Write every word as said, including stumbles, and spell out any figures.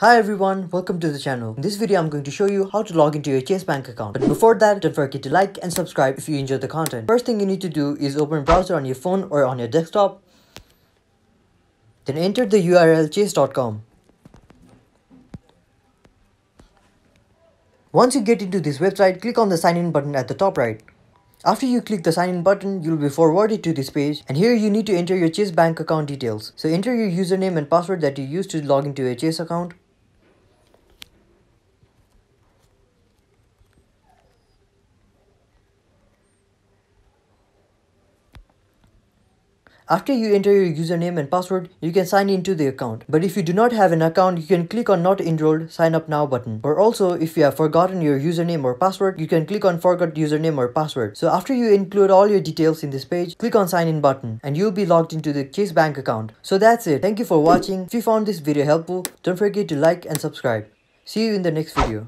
Hi everyone, welcome to the channel. In this video, I'm going to show you how to log into your Chase bank account. But before that, don't forget to like and subscribe if you enjoy the content. First thing you need to do is open a browser on your phone or on your desktop. Then enter the U R L chase dot com. Once you get into this website, click on the sign in button at the top right. After you click the sign in button, you'll be forwarded to this page, and here you need to enter your Chase bank account details. So enter your username and password that you used to log into your Chase account. After you enter your username and password, you can sign into the account. But if you do not have an account, you can click on Not Enrolled Sign Up Now button. Or also, if you have forgotten your username or password, you can click on Forgot Username or Password. So after you include all your details in this page, click on Sign In button and you'll be logged into the Chase bank account. So that's it. Thank you for watching. If you found this video helpful, don't forget to like and subscribe. See you in the next video.